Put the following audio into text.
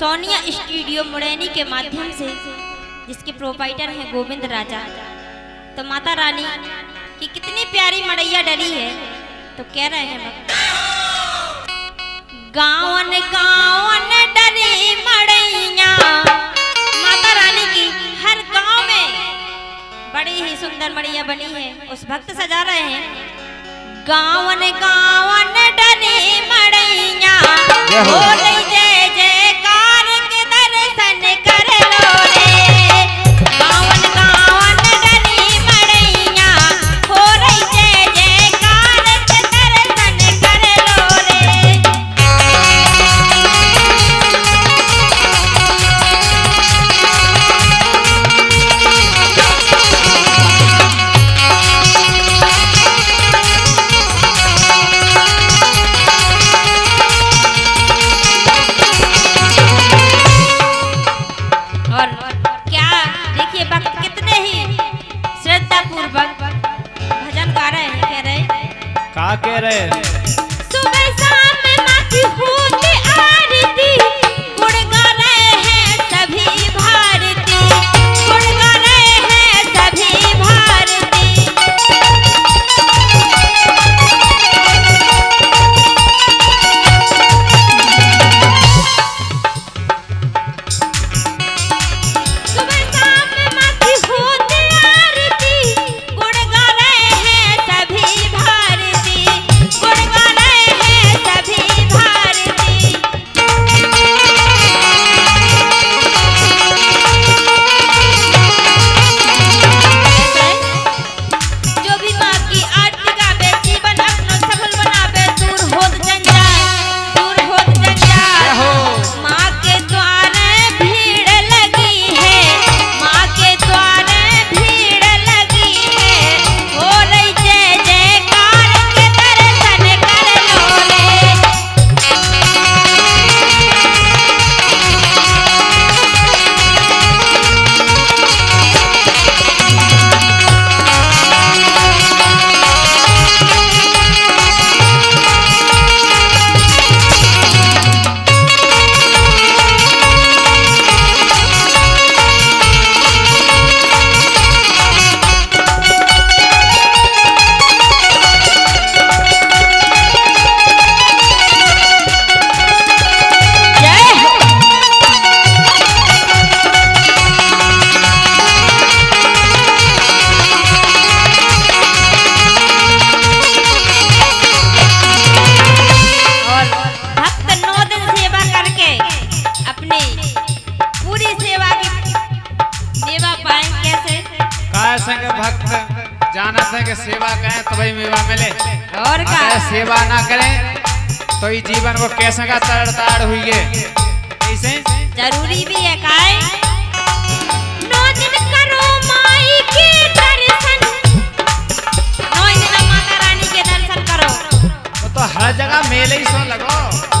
Sonia studio मुड़ैनी के माध्यम से, जिसके प्रोपाइटर हैं गोविंद राजा। तो माता रानी की कितनी प्यारी मड़ैया डली है, तो कह रहे हैं गावन गावन डली मड़ैया। माता रानी की हर गांव में बड़ी ही सुंदर मड़ैया बनी है, उस भक्त सजा रहे हैं गावन गावन डली मड़ैया। बोले जय जयकार के दर्शन कर लो रे। गावन गावन डली मड़ैया, हो रही जय जयकार के दर्शन कर लो रे। कह रहे हैं सुबह शाम में माँ की होती आरती, गुण गा रहे हैं सभी भारती, गुण गा रहे हैं सभी भारती। सुबह शाम में माँ की होती आरती, गुण गा रहे हैं सभी भारती, सेवा ना करें तो ये जीवन को कैसे का ताड़ ताड़ हुई है। ऐसे जरूरी भी है काय नौ दिन करो माई के दर्शन, 9 दिन माता रानी के दर्शन करो। तो हर जगह मेले ही सो लगो।